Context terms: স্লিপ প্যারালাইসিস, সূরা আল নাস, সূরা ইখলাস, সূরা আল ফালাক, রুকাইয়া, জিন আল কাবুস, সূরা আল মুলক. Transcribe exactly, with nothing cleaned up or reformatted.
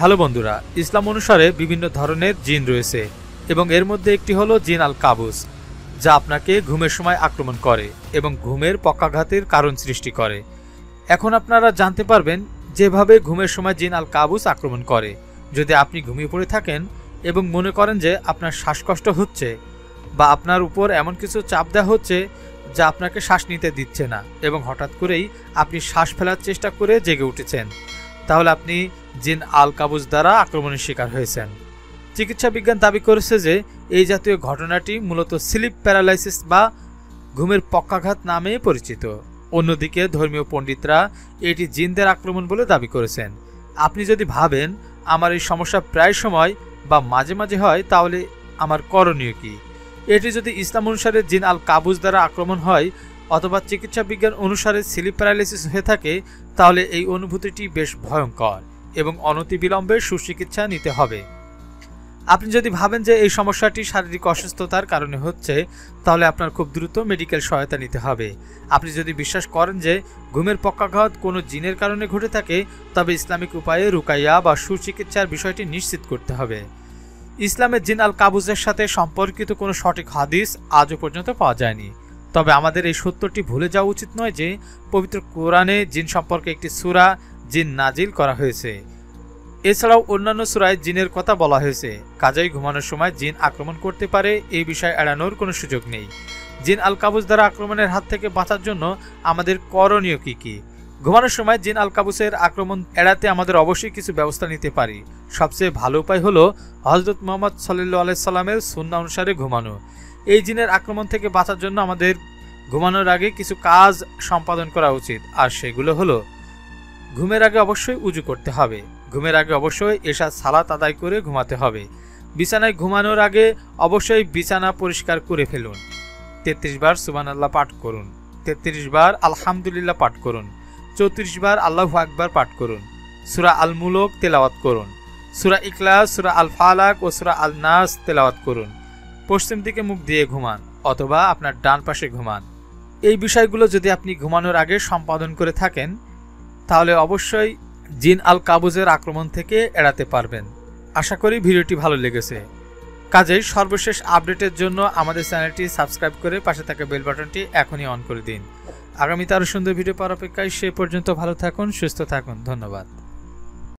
Hello বন্ধুরা, ইসলাম অনুসারে বিভিন্ন ধরনের জিন রয়েছে এবং এর মধ্যে একটি হলো জিন আল কাবুস, যা আপনাকে ঘুমের সময় আক্রমণ করে এবং ঘুমের পক্ষাঘাতের কারণ সৃষ্টি করে। এখন আপনারা জানতে পারবেন যেভাবে ঘুমের সময় জিন আল কাবুস আক্রমণ করে। যদি আপনি ঘুমিয়ে পড়ে থাকেন এবং মনে করেন যে আপনার শ্বাসকষ্ট হচ্ছে বা আপনার উপর এমন কিছু চাপ দেওয়া হচ্ছে যা আপনাকে শ্বাস নিতে দিচ্ছে না এবং হঠাৎ করেই আপনি শ্বাস ফেলার চেষ্টা করে জেগে উঠেছেন, তাহলে আপনি জিন আল কাবুস দ্বারা আক্রমণের শিকার হয়েছেন। চিকিৎসা বিজ্ঞান দাবি করেছে যে এই জাতীয় ঘটনাটি মূলত স্লিপ প্যারালাইসিস বা ঘুমের পক্ষাঘাত নামে পরিচিত। অন্যদিকে ধর্মীয় পণ্ডিতরা এটি জিনদের আক্রমণ বলে দাবি করেছেন। আপনি যদি ভাবেন আমার এই সমস্যা প্রায় সময় বা মাঝে মাঝে হয়, তাহলে আমার করণীয় কি? এটি যদি ইসলাম অনুসারে জিন আল কাবুস দ্বারা আক্রমণ হয় অথবা চিকিৎসা বিজ্ঞান অনুসারে স্লিপ প্যারালাইসিস হয়ে থাকে, তাহলে এই অনুভূতিটি বেশ ভয়ঙ্কর এবং অনতিবিলম্বে সুচিকিৎসা নিতে হবে। আপনি যদি ভাবেন যে এই সমস্যাটি শারীরিক অসুস্থতার কারণে হচ্ছে, তাহলে আপনার খুব দ্রুত মেডিকেল সহায়তা নিতে হবে। আপনি যদি বিশ্বাস করেন যে ঘুমের পক্ষাঘাত কোনো জিনের কারণে ঘটে থাকে, তবে ইসলামিক উপায়ে রুকাইয়া বা সুচিকিৎসার বিষয়টি নিশ্চিত করতে হবে। ইসলামের জিন আল কাবুসের সাথে সম্পর্কিত কোনো সঠিক হাদিস আজও পর্যন্ত পাওয়া যায়নি, তবে আমাদের এই সত্যটি ভুলে যাওয়া উচিত নয় যে পবিত্র কোরআনে জিন সম্পর্কে একটি সূরা জিন নাজিল করা হয়েছে। এছাড়াও অন্যান্য সূরায় জিনের কথা বলা হয়েছে, কাজেই ঘুমানোর সময় জিন আক্রমণ করতে পারে এই বিষয়ে এড়ানোর কোনো সুযোগ নেই। জিন আল কাবুস দ্বারা আক্রমণের হাত থেকে বাঁচার জন্য আমাদের করণীয় কী কী? ঘুমানোর সময় জিন আল কাবুসের আক্রমণ এড়াতে আমাদের অবশ্যই কিছু ব্যবস্থা নিতে পারি। সবচেয়ে ভালো উপায় হলো হযরত মুহাম্মদ সাল্লাল্লাহু আলাইহি সাল্লামের সুন্নাহ অনুসারে ঘুমানো। এই জিনের আক্রমণ থেকে বাঁচার জন্য আমাদের ঘুমানোর আগে কিছু কাজ সম্পাদন করা উচিত, আর সেগুলো হলো ঘুমের আগে অবশ্যই উযু করতে হবে। ঘুমের আগে অবশ্যই এশা সালাত আদায় করে ঘুমাতে হবে। বিছানায় ঘুমানোর আগে অবশ্যই বিছানা পরিষ্কার করে ফেলুন। তেত্রিশ বার সুবহানাল্লাহ পাঠ করুন, তেত্রিশ বার আলহামদুলিল্লাহ পাঠ করুন, চৌত্রিশ বার আল্লাহু আকবার পাঠ করুন, সূরা আল মুলক তেলাওয়াত করুন, সূরা ইখলাস, সূরা আল ফালাক ও সূরা আল নাস তেলাওয়াত করুন। পশ্চিম দিকে মুখ দিয়ে ঘুমান অথবা আপনার ডান পাশে ঘুমান। এই বিষয়গুলো যদি আপনি ঘুমানোর আগে সম্পাদন করে থাকেন, তাহলে অবশ্যই জিন আল কাবুসের আক্রমণ থেকে এড়াতে পারবেন। আশা করি ভিডিওটি ভালো লেগেছে। কাজেই সর্বশেষ আপডেটের জন্য আমাদের চ্যানেলটি সাবস্ক্রাইব করে পাশে থাকা বেল বাটনটি এখনই অন করে দিন। আগামীতে আরও সুন্দর ভিডিও পাওয়ার অপেক্ষায় সে পর্যন্ত ভালো থাকুন, সুস্থ থাকুন। ধন্যবাদ।